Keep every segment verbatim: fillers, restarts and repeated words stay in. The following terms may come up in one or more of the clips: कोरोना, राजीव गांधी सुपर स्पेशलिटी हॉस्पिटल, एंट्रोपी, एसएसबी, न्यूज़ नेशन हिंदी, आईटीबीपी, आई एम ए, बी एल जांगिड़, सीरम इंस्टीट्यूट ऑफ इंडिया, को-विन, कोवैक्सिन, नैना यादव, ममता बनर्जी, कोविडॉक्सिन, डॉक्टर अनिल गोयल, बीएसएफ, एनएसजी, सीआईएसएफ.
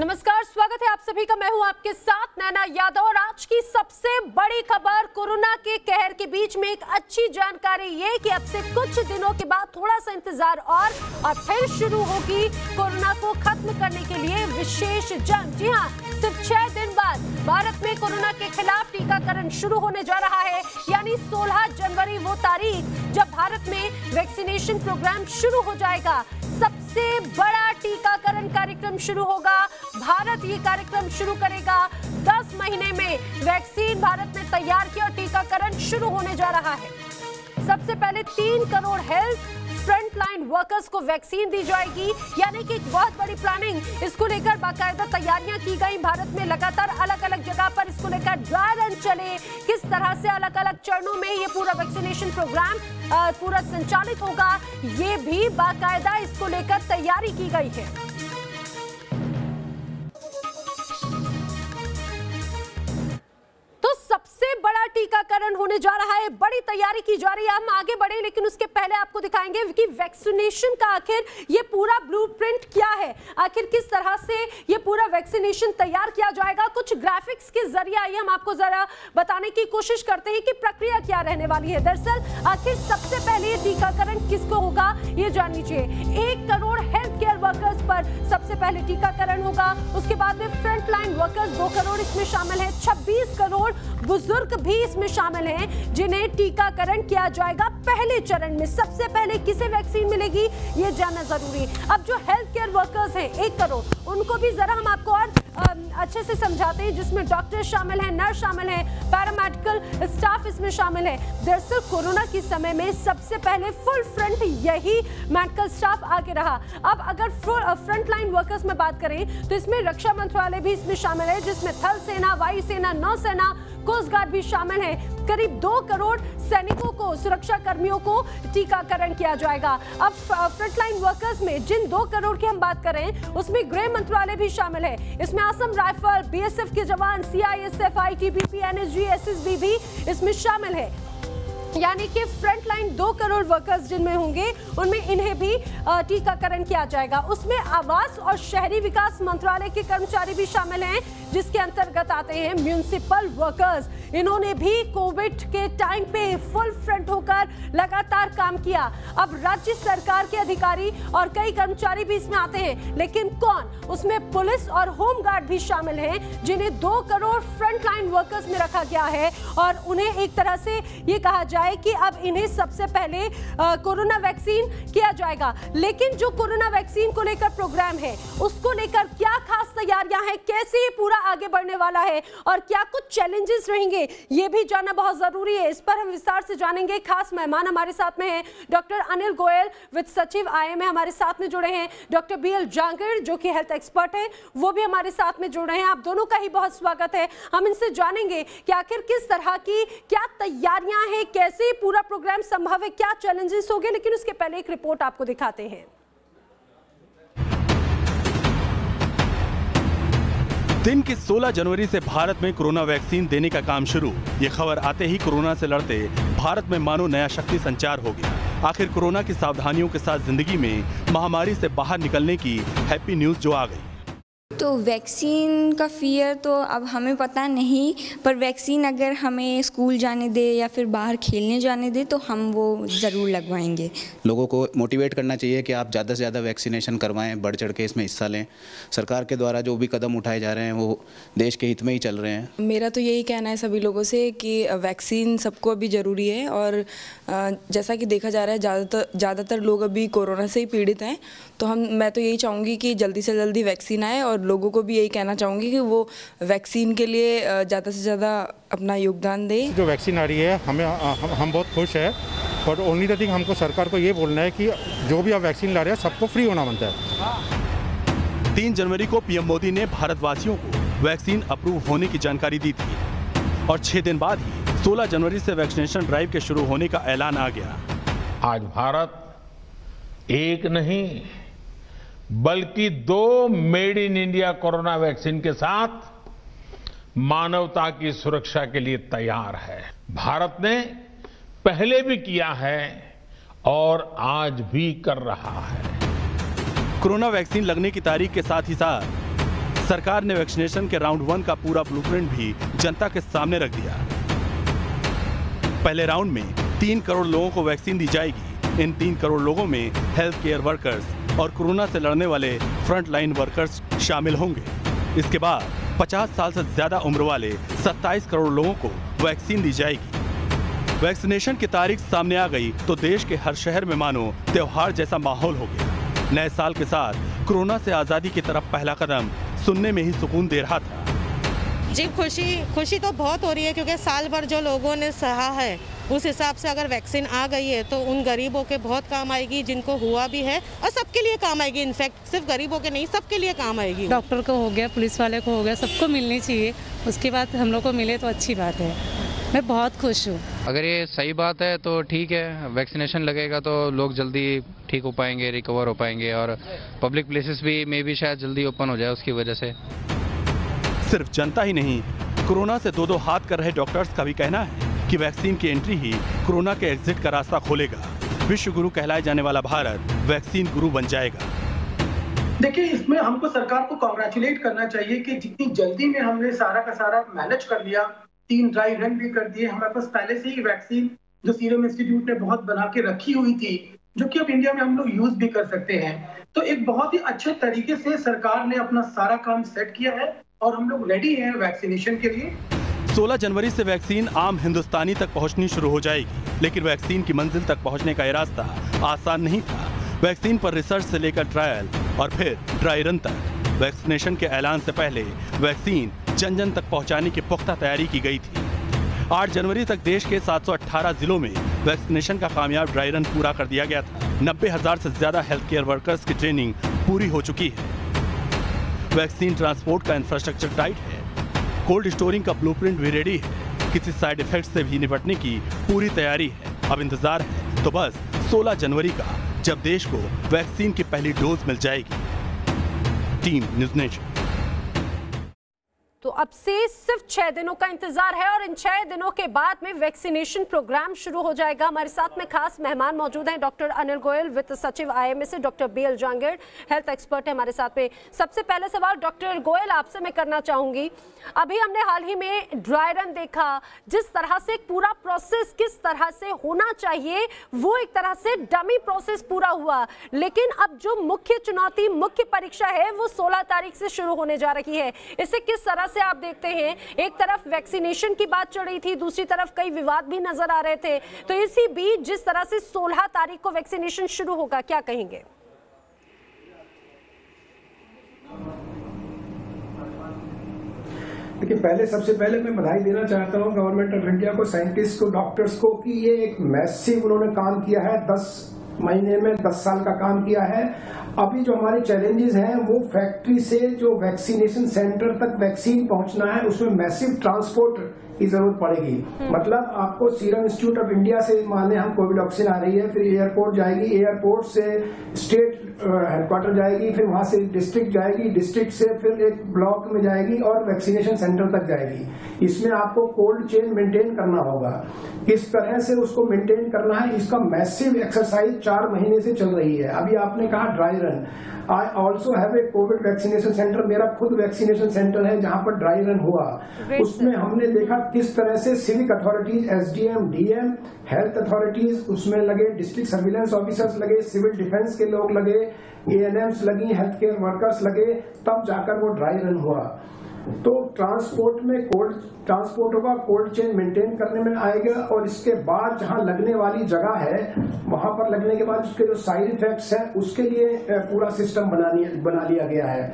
नमस्कार, स्वागत है आप सभी का। मैं हूं आपके साथ नैना यादव और आज की सबसे बड़ी खबर, कोरोना के कहर के बीच में एक अच्छी जानकारी ये कि अब से कुछ दिनों के बाद थोड़ा सा इंतजार और और फिर शुरू होगी कोरोना को खत्म करने के लिए विशेष जंग। जी हां, सिर्फ छह दिन बाद भारत में कोरोना के खिलाफ टीकाकरण शुरू होने जा रहा है, यानी सोलह जनवरी वो तारीख जब भारत में वैक्सीनेशन प्रोग्राम शुरू हो जाएगा। सबसे बड़ा टीकाकरण कार्यक्रम शुरू होगा, भारत ये कार्यक्रम शुरू करेगा। दस महीने में वैक्सीन भारत ने तैयार किया और टीकाकरण शुरू होने जा रहा है। सबसे पहले तीन करोड़ हेल्थ फ्रंटलाइन वर्कर्स को वैक्सीन दी जाएगी, यानी कि एक बहुत बड़ी प्लानिंग इसको लेकर बाकायदा तैयारियां की गई। भारत में लगातार अलग अलग जगह पर इसको लेकर ड्राई रन चले, किस तरह से अलग अलग चरणों में ये पूरा वैक्सीनेशन प्रोग्राम पूरा संचालित होगा, ये भी बाकायदा इसको लेकर तैयारी की गई है। टीकाकरण होने जा रहा है, बड़ी तैयारी की जा रही है। हम आगे बढ़े लेकिन उसके पहले आपको दिखाएंगे कि वैक्सीनेशन का आखिर ये पूरा ब्लूप्रिंट क्या है, आखिर किस तरह से ये पूरा वैक्सीनेशन तैयार किया जाएगा। कुछ ग्राफिक्स के जरिए आइए हम आपको जरा बताने की कोशिश करते हैं कि प्रक्रिया क्या रहने वाली है। दरअसल आखिर सबसे पहले टीकाकरण किसको होगा ये जान लीजिए। एक करोड़ हेल्थ केयर वर्कर्स पर सबसे पहले टीकाकरण होगा, उसके बाद में फ्रंटलाइन वर्कर्स दो करोड़ इसमें शामिल है, छब्बीस करोड़ बुजुर्ग भी इसमें शामिल हैं जिन्हें टीकाकरण किया जाएगा। पहले चरण में सबसे पहले किसे वैक्सीन मिलेगी ये जानना जरूरी। अब जो हेल्थ केयर वर्कर्स हैं एक करोड़, उनको भी जरा हम आपको और अच्छे से समझाते हैं, जिसमें डॉक्टर शामिल हैं, नर्स शामिल हैं, पैरामेडिकल स्टाफ इसमें शामिल है। दरअसल कोरोना के समय में सबसे पहले फुल फ्रंट यही मेडिकल स्टाफ आगे रहा। अब अगर फ्रंटलाइन वर्कर्स में बात करें तो इसमें रक्षा मंत्रालय भी इसमें शामिल है, जिसमें थल सेना, वायुसेना, नौसेना, कोस्ट गार्ड भी शामिल है। करीब दो करोड़ सैनिकों को, सुरक्षा कर्मियों को टीकाकरण किया जाएगा। अब फ्रंटलाइन वर्कर्स में जिन दो करोड़ की हम बात करें उसमें गृह मंत्रालय भी शामिल है। इसमें असम राइफल, बीएसएफ के जवान, सीआईएसएफ, आईटीबीपी, एनएसजी, एसएसबी भी इसमें शामिल है। यानी कि फ्रंटलाइन दो करोड़ वर्कर्स जिनमें होंगे उनमें इन्हें भी टीकाकरण किया जाएगा। उसमें आवास और शहरी विकास मंत्रालय के कर्मचारी भी शामिल हैं, जिसके अंतर्गत आते हैं म्यूनिसिपल वर्कर्स। इन्होंने भी कोविड के टाइम पे फुल फ्रंट होकर लगातार काम किया। अब राज्य सरकार के अधिकारी और कई कर्मचारी भी इसमें आते हैं, लेकिन कौन, उसमें पुलिस और होमगार्ड भी शामिल हैं, जिन्हें दो करोड़ फ्रंटलाइन वर्कर्स में रखा गया है। और उन्हें एक तरह से ये कहा जाए कि अब इन्हें सबसे पहले कोरोना वैक्सीन किया जाएगा। लेकिन जो कोरोना वैक्सीन को लेकर प्रोग्राम है उसको लेकर क्या खास तैयारियां हैं, कैसे ये पूरा आगे बढ़ने वाला है और क्या कुछ चैलेंजेस रहेंगे ये भी जानना बहुत जरूरी है। इस पर हम विस्तार से जानेंगे। खास मेहमान हमारे साथ में हैं डॉक्टर अनिल गोयल, वित्त सचिव आई एम ए हमारे साथ में जुड़े हैं, डॉक्टर बी एल जांगिड़ जो कि हेल्थ एक्सपर्ट हैं वो भी हमारे साथ में जुड़ रहे हैं। आप दोनों का ही बहुत स्वागत है। हम इनसे जानेंगे कि आखिर किस तरह की क्या तैयारियां हैं, कैसे पूरा प्रोग्राम संभव है, क्या चैलेंजेस होंगे, लेकिन उसके पहले एक रिपोर्ट आपको दिखाते हैं। दिन के सोलह जनवरी से भारत में कोरोना वैक्सीन देने का काम शुरू। ये खबर आते ही कोरोना से लड़ते भारत में मानो नया शक्ति संचार हो गया। आखिर कोरोना की सावधानियों के साथ जिंदगी में महामारी से बाहर निकलने की हैप्पी न्यूज़ जो आ गई। तो वैक्सीन का फियर तो अब हमें पता नहीं, पर वैक्सीन अगर हमें स्कूल जाने दे या फिर बाहर खेलने जाने दे तो हम वो ज़रूर लगवाएंगे। लोगों को मोटिवेट करना चाहिए कि आप ज़्यादा से ज़्यादा वैक्सीनेशन करवाएं, बढ़ चढ़ के इसमें हिस्सा लें। सरकार के द्वारा जो भी कदम उठाए जा रहे हैं वो देश के हित में ही चल रहे हैं। मेरा तो यही कहना है सभी लोगों से कि वैक्सीन सबको अभी ज़रूरी है, और जैसा कि देखा जा रहा है ज़्यादातर ज़्यादातर लोग अभी कोरोना से ही पीड़ित हैं, तो हम मैं तो यही चाहूँगी कि जल्दी से जल्दी वैक्सीन आए, और लोगों को भी यही कहना चाहूँगी कि वो वैक्सीन के लिए ज़्यादा से ज़्यादा अपना योगदान दें। जो वैक्सीन आ रही है हमें हम, हम बहुत खुश है, बट ओनली द थिंग हमको सरकार को ये बोलना है कि जो भी आप वैक्सीन ला रहे हैं सबको फ्री होना बनता है। तीन जनवरी को पीएम मोदी ने भारतवासियों को वैक्सीन अप्रूव होने की जानकारी दी थी, और छह दिन बाद ही सोलह जनवरी से वैक्सीनेशन ड्राइव के शुरू होने का ऐलान आ गया। आज भारत एक नहीं बल्कि दो made in India कोरोना vaccine के साथ मानवता की सुरक्षा के लिए तैयार है। भारत ने पहले भी किया है और आज भी कर रहा है। कोरोना वैक्सीन लगने की तारीख के साथ ही साथ सरकार ने वैक्सीनेशन के राउंड वन का पूरा ब्लूप्रिंट भी जनता के सामने रख दिया। पहले राउंड में तीन करोड़ लोगों को वैक्सीन दी जाएगी। इन तीन करोड़ लोगों में हेल्थ केयर वर्कर्स और कोरोना से लड़ने वाले फ्रंटलाइन वर्कर्स शामिल होंगे। इसके बाद पचास साल से ज्यादा उम्र वाले सत्ताईस करोड़ लोगों को वैक्सीन दी जाएगी। वैक्सीनेशन की तारीख सामने आ गई तो देश के हर शहर में मानो त्योहार जैसा माहौल हो गया। नए साल के साथ कोरोना से आजादी की तरफ पहला कदम सुनने में ही सुकून दे रहा था। जी खुशी खुशी तो बहुत हो रही है, क्योंकि साल भर जो लोगों ने सहा है उस हिसाब से अगर वैक्सीन आ गई है तो उन गरीबों के बहुत काम आएगी, जिनको हुआ भी है, और सबके लिए काम आएगी। इनफैक्ट सिर्फ गरीबों के नहीं, सबके लिए काम आएगी। डॉक्टर को हो गया, पुलिस वाले को हो गया, सबको मिलनी चाहिए। उसके बाद हम लोग को मिले तो अच्छी बात है। मैं बहुत खुश हूँ। अगर ये सही बात है तो ठीक है, वैक्सीनेशन लगेगा तो लोग जल्दी ठीक हो पाएंगे, रिकवर हो पाएंगे, और पब्लिक प्लेसेस भी मे भी शायद जल्दी ओपन हो जाए उसकी वजह से। सिर्फ जनता ही नहीं, कोरोना से दो दो हाथ कर रहे डॉक्टर्स का भी कहना है कि वैक्सीन की एंट्री ही कोरोना के एग्जिट का रास्ता खोलेगा। विश्व गुरु कहलाए जाने वाला भारत वैक्सीन गुरु बन जाएगा। देखिए, इसमें हमको सरकार को कॉन्ग्रेचुलेट करना चाहिए कि जितनी जल्दी में हमने सारा का सारा मैनेज कर लिया। तीन ड्राई रन भी कर दिए। हमारे पास पहले से ही वैक्सीन जो सीरम इंस्टीट्यूट ने बहुत बना के रखी हुई थी, जो कि अब इंडिया में हम लोग यूज भी कर सकते हैं। तो एक बहुत ही अच्छे तरीके से सरकार ने अपना सारा काम सेट किया है और हम लोग रेडी हैं वैक्सीनेशन के लिए। सोलह जनवरी से वैक्सीन आम हिंदुस्तानी तक पहुंचनी शुरू हो जाएगी, लेकिन वैक्सीन की मंजिल तक पहुंचने का रास्ता आसान नहीं था। वैक्सीन पर रिसर्च से लेकर ट्रायल और फिर ड्राई रन तक, वैक्सीनेशन के ऐलान से पहले वैक्सीन जन जन तक पहुंचाने की पुख्ता तैयारी की गई थी। आठ जनवरी तक देश के सात सौ अठारह जिलों में वैक्सीनेशन का कामयाब ड्राई रन पूरा कर दिया गया था। नब्बे हजार से ज्यादा हेल्थ केयर वर्कर्स की ट्रेनिंग पूरी हो चुकी है। वैक्सीन ट्रांसपोर्ट का इंफ्रास्ट्रक्चर टाइट है, कोल्ड स्टोरिंग का ब्लूप्रिंट भी रेडी है, किसी साइड इफेक्ट से भी निपटने की पूरी तैयारी है। अब इंतजार है तो बस सोलह जनवरी का, जब देश को वैक्सीन की पहली डोज मिल जाएगी। Team News Nation. तो अब से सिर्फ छह दिनों का इंतजार है और इन छह दिनों के बाद में वैक्सीनेशन प्रोग्राम शुरू हो जाएगा। हमारे साथ में खास मेहमान मौजूद हैं, डॉक्टर अनिल गोयल, वित्त सचिव आई एम ए से, doctor बी एल जांगिड़ health expert है हमारे साथ में। सबसे पहले सवाल डॉक्टर गोयल आपसे मैं करना चाहूंगी, अभी हमने हाल ही में ड्राई रन देखा, जिस तरह से पूरा प्रोसेस किस तरह से होना चाहिए वो एक तरह से डमी प्रोसेस पूरा हुआ, लेकिन अब जो मुख्य चुनौती, मुख्य परीक्षा है वो सोलह तारीख से शुरू होने जा रही है। इसे किस तरह से आप देखते हैं? एक तरफ वैक्सीनेशन की बात चल रही थी, दूसरी तरफ कई विवाद भी नजर आ रहे थे, तो इसी बीच जिस तरह से सोलह तारीख को वैक्सीनेशन शुरू होगा, क्या कहेंगे? देखिए, पहले सबसे पहले मैं बधाई देना चाहता हूं गवर्नमेंट ऑफ इंडिया को, साइंटिस्ट को, डॉक्टर्स को कि ये एक मैसिव उन्होंने काम किया है। दस महीने में दस साल का काम किया है। अभी जो हमारे चैलेंजेस हैं वो फैक्ट्री से जो वैक्सीनेशन सेंटर तक वैक्सीन पहुंचना है, उसमें मैसिव ट्रांसपोर्ट की जरूरत पड़ेगी। मतलब आपको सीरम इंस्टीट्यूट ऑफ इंडिया से, माने हम कोविडॉक्सिन आ रही है, फिर एयरपोर्ट जाएगी, एयरपोर्ट से स्टेट हेडक्वार्टर जाएगी, फिर वहां से डिस्ट्रिक्ट जाएगी, डिस्ट्रिक्ट से फिर एक ब्लॉक में जाएगी और वैक्सीनेशन सेंटर तक जाएगी। इसमें आपको कोल्ड चेन मेंटेन करना होगा। किस तरह से उसको मेंटेन करना है, इसका मैसिव एक्सरसाइज चार महीने से चल रही है। अभी आपने कहा dry run, I also have a covid vaccination centre. मेरा खुद वैक्सीनेशन सेंटर है जहां पर ड्राई रन हुआ। उसमें हमने देखा किस तरह से civic authorities, S D M, D M, health authorities उसमें लगे, डिस्ट्रिक्ट सर्विलेंस ऑफिसर्स लगे, सिविल डिफेंस के लोग लगे, ए एन एम्स लगी, हेल्थ केयर वर्कर्स लगे, तब जाकर वो ड्राई रन हुआ। तो ट्रांसपोर्ट में कोल्ड ट्रांसपोर्ट होगा, कोल्ड चेन मेंटेन करने में आएगा, और इसके बाद जहां लगने वाली जगह है वहां पर लगने के बाद उसके जो साइड इफेक्ट्स हैं उसके लिए पूरा सिस्टम बना लिया गया है।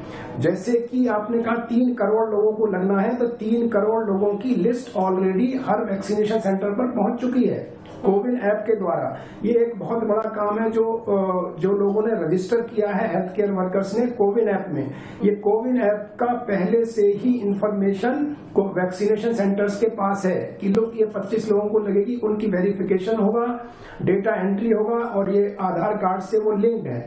जैसे कि आपने कहा तीन करोड़ लोगों को लगना है, तो तीन करोड़ लोगों की लिस्ट ऑलरेडी हर वैक्सीनेशन सेंटर पर पहुंच चुकी है को-विन ऐप के द्वारा। ये एक बहुत बड़ा काम है जो जो लोगों ने रजिस्टर किया है, हेल्थ केयर वर्कर्स ने को-विन ऐप में। ये को-विन ऐप का पहले से ही इंफॉर्मेशन को वैक्सीनेशन सेंटर्स के पास है कि लोग ये पच्चीस लोगों को लगेगी, उनकी वेरिफिकेशन होगा, डेटा एंट्री होगा, और ये आधार कार्ड से वो लिंक है।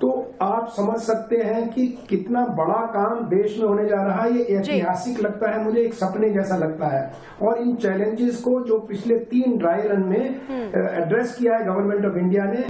तो आप समझ सकते हैं कि कितना बड़ा काम देश में होने जा रहा है। ये ऐतिहासिक लगता है मुझे, एक सपने जैसा लगता है। और इन चैलेंजेस को जो पिछले तीन ड्राई रन में एड्रेस किया है गवर्नमेंट ऑफ इंडिया ने,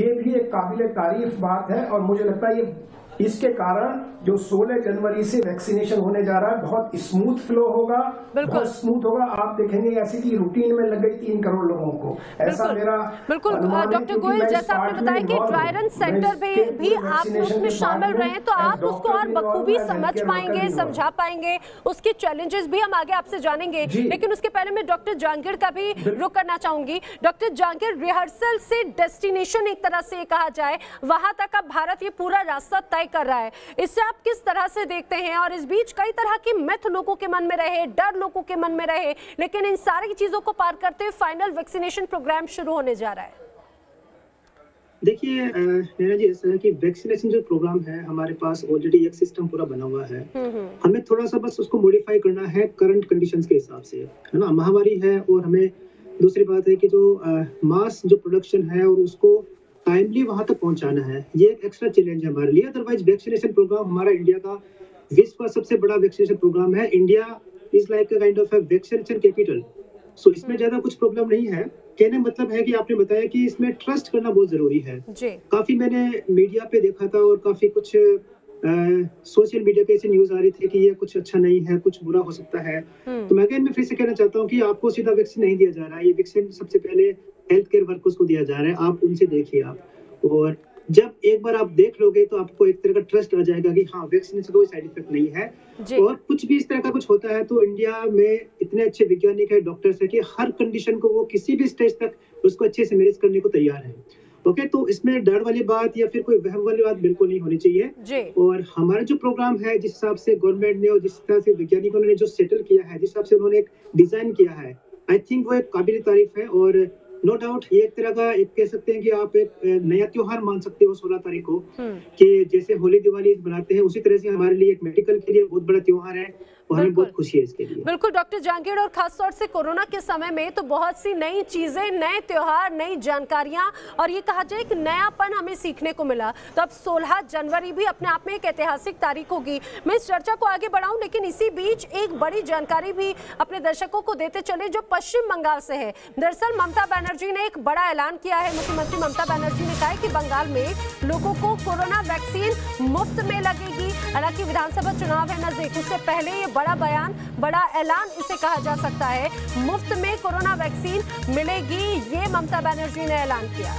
ये भी एक काबिल तारीफ बात है। और मुझे लगता है ये इसके कारण जो सोलह जनवरी से वैक्सीनेशन होने जा रहा है बहुत स्मूथ फ्लो होगा, बहुत स्मूथ होगा। आप देखेंगे ऐसे कि रूटीन में लग गई तीन करोड़ लोगों को, ऐसा मेरा बिल्कुल। डॉक्टर गोयल, जैसा आपने बताया कि ट्राई रन सेंटर पे भी आप उसमें शामिल रहे तो आप उसको और बखूबी समझ पाएंगे, समझा पाएंगे, उसके चैलेंजेस भी हम आगे आपसे जानेंगे। लेकिन उसके पहले मैं डॉक्टर जांगिड़ का भी रुख करना चाहूंगी। डॉक्टर जांगिड़, रिहर्सल से डेस्टिनेशन एक तरह से कहा जाए वहां तक अब भारत ये पूरा रास्ता कर रहा है, इससे आप किस तरह से देखते हैं? और इस बीच कई तरह की मिथ लोगों के मन में रहे, डर लोगों के मन में रहे, लेकिन इन सारी चीजों को पार करते हुए फाइनल वैक्सीनेशन प्रोग्राम शुरू होने जा रहा है। देखिए नैना जी, इस तरह की वैक्सीनेशन जो प्रोग्राम है हमारे पास ऑलरेडी एक सिस्टम पूरा बना हुआ है, हमें थोड़ा सा बस उसको मॉडिफाई करना है करंट कंडीशंस के हिसाब से, है ना। महामारी है और हमें दूसरी बात है कि जो मास जो प्रोडक्शन है और उसको टाइमली वहां तक पहुंचाना है, ये एक एक्स्ट्रा चैलेंज है हमारे लिए। अदरवाइज वैक्सीनेशन प्रोग्राम हमारा इंडिया का विश्व का सबसे बड़ा वैक्सीनेशन प्रोग्राम है। India is like a kind of a vaccination capital, so इसमें ज्यादा कुछ प्रॉब्लम नहीं है। कहने मतलब है कि आपने बताया कि इसमें ट्रस्ट करना बहुत जरूरी है। काफी मैंने मीडिया पे देखा था और काफी कुछ सोशल मीडिया पे ऐसी न्यूज आ रही थी कि ये कुछ अच्छा नहीं है, कुछ बुरा हो सकता है। तो मैं मैं फिर से कहना चाहता हूँ कि आपको सीधा वैक्सीन नहीं दिया जा रहा है, ये वैक्सीन सबसे पहले हेल्थ केयर वर्कर्स को दिया जा रहा है। आप उनसे देखिए आप, और जब एक बार आप देख लोगे तो आपको एक तरह का ट्रस्ट आ जाएगा कि हाँ वैक्सीन से कोई साइड इफेक्ट नहीं है। और कुछ भी इस तरह का कुछ होता है तो इंडिया में इतने अच्छे वैज्ञानिक है, डॉक्टर्स है कि हर कंडीशन को वो किसी भी स्टेज तक उसको अच्छे से मैनेज करने को तैयार है। ओके okay, तो इसमें डर वाली बात या फिर कोई वहम वाली बात बिल्कुल नहीं होनी चाहिए। और हमारा जो प्रोग्राम है जिस हिसाब से गवर्नमेंट ने और जिस तरह से वैज्ञानिकों ने जो सेटल किया है, जिस हिसाब से उन्होंने एक डिजाइन किया है, आई थिंक वो एक काबिल तारीफ है। और नो डाउट ये एक तरह का एक कह सकते हैं कि आप एक नया त्योहार मान सकते हो सोलह तारीख को, कि जैसे होली दिवाली मनाते हैं उसी तरह से हमारे लिए एक मेडिकल के लिए बहुत बड़ा त्योहार है और हमें बहुत खुशी है इसके लिए। बिल्कुल डॉक्टर जांगिड़, और खासतौर से कोरोना के समय में तो बहुत सी नई चीजें, नए त्योहार, नई जानकारियां और ये कहा जाए कि नयापन हमें सीखने को मिला। तो अब सोलह जनवरी भी अपने आप में एक ऐतिहासिक तारीख होगी। मैं इस चर्चा को आगे बढ़ाऊं लेकिन इसी बीच एक बड़ी जानकारी भी अपने दर्शकों को देते चले जो पश्चिम बंगाल से है। दरअसल ममता बनर्जी जी ने एक बड़ा ऐलान किया है। मुख्यमंत्री ममता बनर्जी ने कहा है कि बंगाल में लोगों को कोरोना वैक्सीन मुफ्त में लगेगी। हालांकि विधानसभा चुनाव है नजदीक, उससे पहले ये बड़ा बयान, बड़ा ऐलान इसे कहा जा सकता है, मुफ्त में कोरोना वैक्सीन मिलेगी, ये ममता बनर्जी ने ऐलान किया।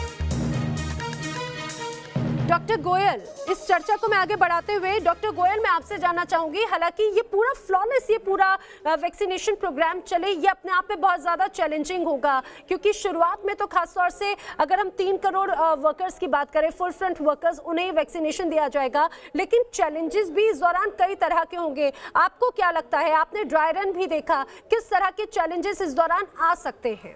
डॉक्टर गोयल, इस चर्चा को मैं आगे बढ़ाते हुए डॉक्टर गोयल मैं आपसे जानना चाहूंगी, हालांकि ये पूरा फ्लॉलेस ये पूरा वैक्सीनेशन प्रोग्राम चले ये अपने आप में बहुत ज़्यादा चैलेंजिंग होगा, क्योंकि शुरुआत में तो खासतौर से अगर हम तीन करोड़ वर्कर्स की बात करें, फुल फ्रंट वर्कर्स, उन्हें वैक्सीनेशन दिया जाएगा, लेकिन चैलेंजेस भी इस दौरान कई तरह के होंगे। आपको क्या लगता है, आपने ड्राई रन भी देखा, किस तरह के चैलेंजेस इस दौरान आ सकते हैं?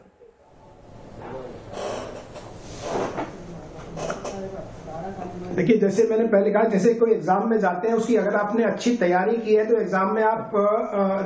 देखिए जैसे मैंने पहले कहा, जैसे कोई एग्जाम में जाते हैं उसकी अगर आपने अच्छी तैयारी की है तो एग्जाम में आप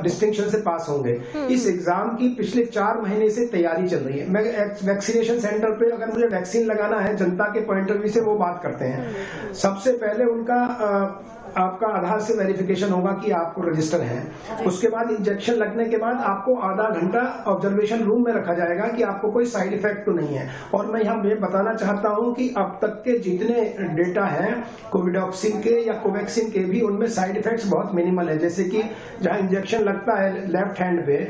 डिस्टिंक्शन से पास होंगे। इस एग्जाम की पिछले चार महीने से तैयारी चल रही है। मैं वैक्सीनेशन सेंटर पे अगर मुझे वैक्सीन लगाना है, जनता के पॉइंट ऑफ व्यू से वो बात करते हैं, सबसे पहले उनका आ, आपका आधार से वेरिफिकेशन होगा कि आपको रजिस्टर है। उसके बाद इंजेक्शन लगने के बाद आपको आधा घंटा ऑब्जर्वेशन रूम में रखा जाएगा कि आपको कोई साइड इफेक्ट तो नहीं है। और मैं यहाँ ये बताना चाहता हूँ कि अब तक के जितने डेटा हैं कोविडॉक्सिन के या कोवैक्सिन के भी, उनमें साइड इफेक्ट्स बहुत मिनिमल है। जैसे कि जहाँ इंजेक्शन लगता है लेफ्ट हैंड पे,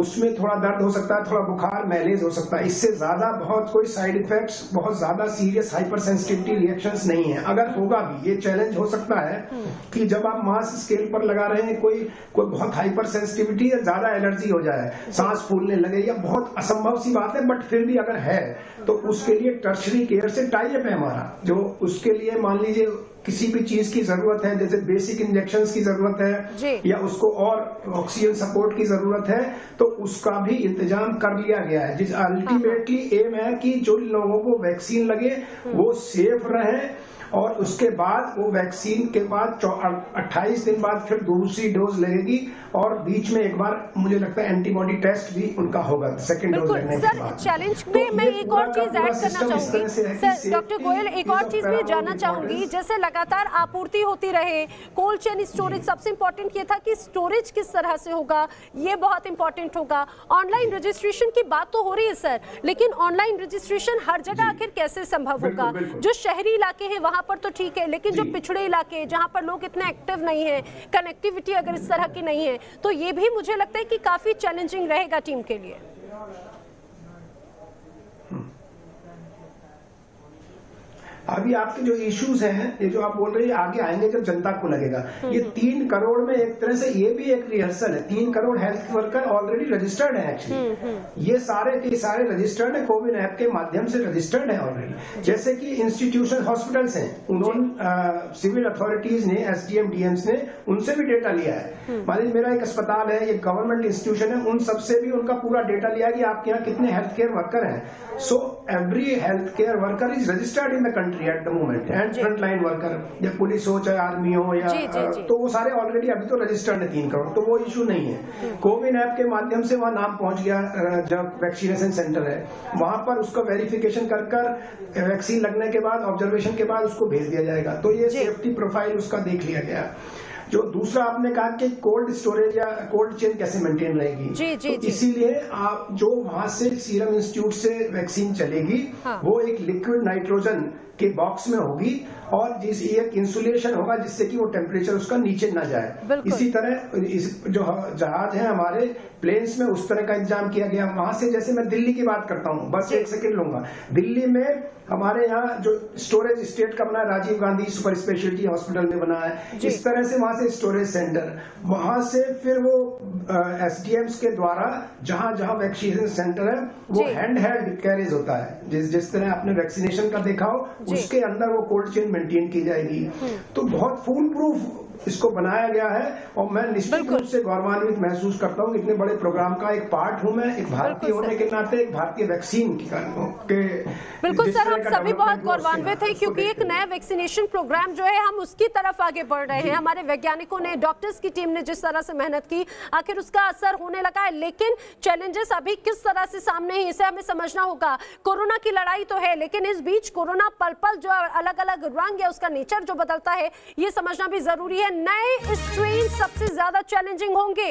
उसमें थोड़ा दर्द हो सकता है, थोड़ा बुखार मैलेज हो सकता है, इससे ज्यादा बहुत कोई साइड इफेक्ट्स, बहुत ज्यादा सीरियस हाइपर सेंसिटिविटी रिएक्शंस नहीं है। अगर होगा भी, ये चैलेंज हो सकता है कि जब आप मास स्केल पर लगा रहे हैं कोई कोई बहुत हाइपर सेंसिटिविटी या ज्यादा एलर्जी हो जाए, सांस फूलने लगे, या बहुत असंभव सी बात है बट फिर भी अगर है तो उसके लिए टर्शरी केयर से टाई अप है हमारा, जो उसके लिए मान लीजिए किसी भी चीज की जरूरत है, जैसे बेसिक इंजेक्शन की जरूरत है या उसको और ऑक्सीजन सपोर्ट की जरूरत है, तो उसका भी इंतजाम कर लिया गया है। जिस अल्टीमेटली एम है कि जो लोगों को वैक्सीन लगे वो सेफ रहे और उसके बाद वो वैक्सीन के बाद अट्ठाईस दिन बाद फिर दूसरी डोज लगेगी और बीच में एक बार मुझे लगता है एंटीबॉडी टेस्ट भी उनका होगा सेकंड डोज लेने के बाद। चैलेंज में मैं एक और चीज ऐड करना चाहूंगी डॉक्टर गोयल, एक और चीज भी जानना चाहूंगी, जैसे लगातार आपूर्ति होती रहे। कोल्ड चेन स्टोरेज, सबसे इंपॉर्टेंट ये था कि स्टोरेज किस तरह से होगा, ये बहुत इंपॉर्टेंट होगा। ऑनलाइन रजिस्ट्रेशन की बात तो हो रही है सर, लेकिन ऑनलाइन रजिस्ट्रेशन हर जगह आखिर कैसे संभव होगा? जो शहरी इलाके हैं वहाँ पर तो ठीक है, लेकिन जो पिछड़े इलाके जहाँ पर लोग इतने एक्टिव नहीं है, कनेक्टिविटी अगर इस तरह की नहीं है, तो ये भी मुझे लगता है कि काफी चैलेंजिंग रहेगा टीम के लिए। अभी आपके जो इश्यूज हैं, ये जो आप बोल रहे हैं, आगे आएंगे जब जनता को लगेगा। ये तीन करोड़ में एक तरह से ये भी एक रिहर्सल है। तीन crore health worker already registered है एक्चुअली, ये सारे के सारे रजिस्टर्ड है, कोविन ऐप के माध्यम से रजिस्टर्ड है ऑलरेडी। जैसे कि इंस्टीट्यूशन हॉस्पिटल्स हैं, उन्होंने सिविल अथॉरिटीज ने, एसडीएम डीएम्स ने उनसे भी डेटा लिया है। मान लीजिए मेरा एक अस्पताल है, ये गवर्नमेंट इंस्टीट्यूशन है, उन सबसे भी उनका पूरा डेटा लिया कि आपके यहाँ कितने हेल्थ केयर वर्कर हैं। So every health care worker is registered in the country at the moment, and front line worker, या पुलिस हो चाहे आर्मी हो, या जी, जी, जी. तो वो सारे ऑलरेडी अभी तो रजिस्टर्ड है तीन करोड़, तो वो इशू नहीं है। कोविन ऐप के माध्यम से वहाँ नाम पहुंच गया, जब वैक्सीनेशन सेंटर है वहां पर उसको वेरिफिकेशन कर कर वैक्सीन लगने के बाद, ऑब्जर्वेशन के बाद उसको भेज दिया जाएगा। तो ये सेफ्टी प्रोफाइल उसका देख लिया गया। जो दूसरा आपने कहा कि कोल्ड स्टोरेज या कोल्ड चेन कैसे मेंटेन रहेगी, जी, जी, तो इसीलिए आप जो वहां से सीरम इंस्टीट्यूट से वैक्सीन चलेगी, हाँ। वो एक लिक्विड नाइट्रोजन के बॉक्स में होगी, और जिस एक इंसुलेशन होगा जिससे कि वो टेम्परेचर उसका नीचे ना जाए। इसी तरह इस जो जहाज है हमारे प्लेन्स में उस तरह का इंतजाम किया गया। वहां से जैसे मैं दिल्ली की बात करता हूँ, बस एक सेकेंड लूंगा, दिल्ली में हमारे यहाँ जो स्टोरेज स्टेट का बना है, राजीव गांधी सुपर स्पेशलिटी हॉस्पिटल में बना है, इस तरह से वहां से स्टोरेज सेंटर, वहां से फिर वो एसडीएम्स के द्वारा जहां जहां वैक्सीनेशन सेंटर है वो हैंड हेल्ड कैरेज होता है, जिस जिस तरह आपने वैक्सीनेशन का देखा हो उसके अंदर वो कोल्ड चेन मेंटेन की जाएगी। तो बहुत फूल प्रूफ इसको बनाया गया है, और मैं निश्चित रूप से गौरवान्वित महसूस करता हूँ, इतने बड़े प्रोग्राम का एक पार्ट हूँ मैं, एक भारतीय होने के नाते, एक भारतीय वैक्सीन की के। बिल्कुल सर, हम सभी बहुत गौरवान्वित हैं, क्योंकि एक नया वैक्सीनेशन प्रोग्राम जो है हम उसकी तरफ आगे बढ़ रहे हैं। हमारे वैज्ञानिकों ने, डॉक्टर्स की टीम ने जिस तरह से मेहनत की, आखिर उसका असर होने लगा है, लेकिन चैलेंजेस अभी किस तरह से सामने है इसे हमें समझना होगा। कोरोना की लड़ाई तो है, लेकिन इस बीच कोरोना पल पल जो अलग अलग रंग या उसका नेचर जो बदलता है, ये समझना भी जरूरी है। नए स्ट्रेन सबसे ज्यादा चैलेंजिंग होंगे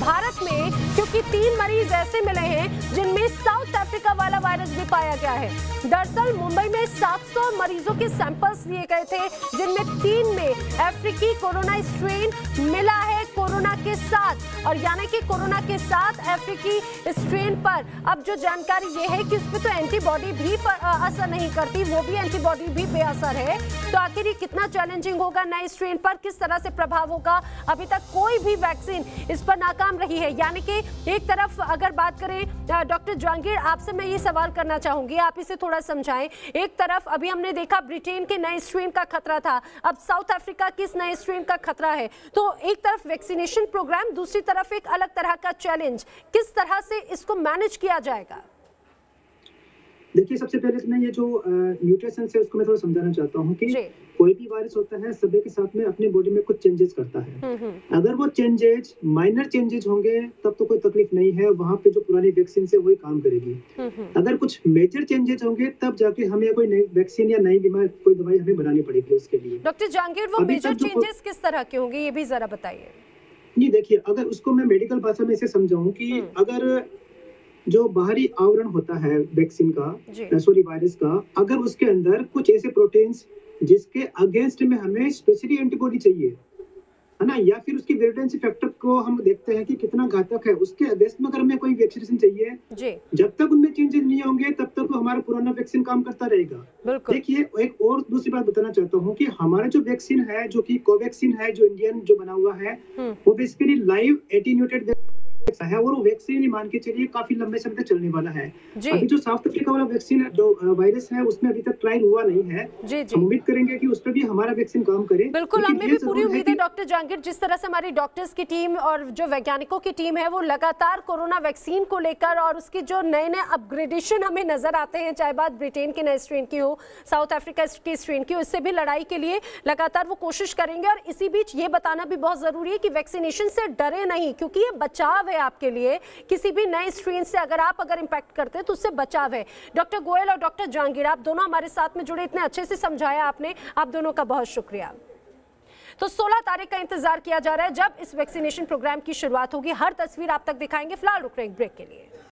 भारत में, क्योंकि तीन मरीज ऐसे मिले हैं जिनमें साउथ अफ्रीका वाला वायरस भी पाया गया है। दरअसल मुंबई में सात सौ मरीजों के सैंपल्स लिए गए थे, जिनमें तीन में अफ्रीकी कोरोना स्ट्रेन मिला है कोरोना के साथ, और यानी कि कोरोना के साथ अफ्रीकी स्ट्रेन पर अब जो जानकारी ये है कि इसमें तो एंटीबॉडी भी असर नहीं करती, वो भी एंटीबॉडी भी बेअसर है। तो आखिर ये कितना चैलेंजिंग होगा, नए स्ट्रेन पर किस तरह से प्रभाव होगा? अभी तक कोई भी वैक्सीन इस पर नाकाम रही है। यानी कि एक तरफ अगर बात करें, डॉक्टर जांगिड़ आपसे मैं ये सवाल करना चाहूंगी, आप इसे थोड़ा समझाएं। एक तरफ अभी हमने देखा ब्रिटेन के नए स्ट्रेन का खतरा था, अब साउथ अफ्रीका के इस नए स्ट्रेन का खतरा है, तो एक तरफ वैक्सीनेशन प्रोग्राम, दूसरी तरफ एक अलग तरह का चैलेंज, किस तरह से इसको मैनेज किया जाएगा? देखिए, सबसे पहले इसमें ये जो म्यूटेशन है उसको मैं थोड़ा समझाना चाहता हूँ कि कोई भी वायरस होता है सभी के साथ में अपने बॉडी में कुछ चेंजेस करता है। अगर वो चेंजेज माइनर चेंजेज होंगे तब तो कोई तकलीफ नहीं है, वहाँ पे जो पुरानी वैक्सीन से वही काम करेगी। अगर कुछ मेजर चेंजेज होंगे तब जाके हमें कोई नई वैक्सीन या नई बीमारी कोई दवाई हमें बनानी पड़ेगी उसके लिए। डॉक्टर जांगिड़, वो मेजर चेंजेस किस तरह के होंगे ये भी जरा बताइए। नहीं, देखिए, अगर उसको मैं मेडिकल भाषा में इसे समझाऊँ की अगर जो बाहरी आवरण होता है वैक्सीन का, सॉरी वायरस का, अगर उसके अंदर कुछ ऐसे प्रोटीन्स जिसके अगेंस्ट में हमें स्पेशली एंटीबॉडी चाहिए, है ना, या फिर उसकी वेरिडेंसी फैक्टर को हम देखते हैं कि कितना घातक है, उसके अगेंस्ट में अगर हमें कोई वैक्सीनेशन चाहिए, जब तक उनमें चेंजेस नहीं होंगे तब तक तो हमारा पुराना वैक्सीन काम करता रहेगा। देखिए, एक और दूसरी बात बताना चाहता हूँ कि हमारा जो वैक्सीन है, जो की कोवैक्सिन है, जो इंडियन जो बना हुआ है, वो बेसिकली लाइव एटीन्यूटेड है, और वो वैक्सीन ही मान के चलिए काफी लंबे समय तक चलने वाला है। अभी जो साउथ अफ्रीका वाला वैक्सीन है, जो वायरस है, उसमें अभी तक ट्रायल हुआ नहीं है। हम उम्मीद करेंगे कि उस पर भी हमारा वैक्सीन काम करे। बिल्कुल, हमें भी पूरी उम्मीद है। डॉक्टर जांगिड़, जिस तरह से हमारी डॉक्टर्स की टीम और जो वैज्ञानिकों की टीम है वो लगातार कोरोना वैक्सीन को लेकर और उसकी जो नए नए अपग्रेडेशन हमें नजर आते हैं, चाहे बात ब्रिटेन के नए स्ट्रेन की हो, साउथ अफ्रीका के स्ट्रेन की हो, इससे भी लड़ाई के लिए लगातार वो कोशिश करेंगे। और इसी बीच ये बताना भी बहुत जरूरी है कि वैक्सीनेशन से डरे नहीं, क्योंकि ये बचाव है आपके लिए किसी भी नए स्ट्रेन से अगर आप अगर इम्पैक्ट करते हैं तो उससे बचाव है। डॉक्टर गोयल और डॉक्टर जांगिड़, आप दोनों हमारे साथ में जुड़े, इतने अच्छे से समझाया आपने, आप दोनों का बहुत शुक्रिया। तो सोलह तारीख का इंतजार किया जा रहा है जब इस वैक्सीनेशन प्रोग्राम की शुरुआत होगी। हर तस्वीर आप तक दिखाएंगे। फिलहाल रुक रहे हैं ब्रेक के लिए।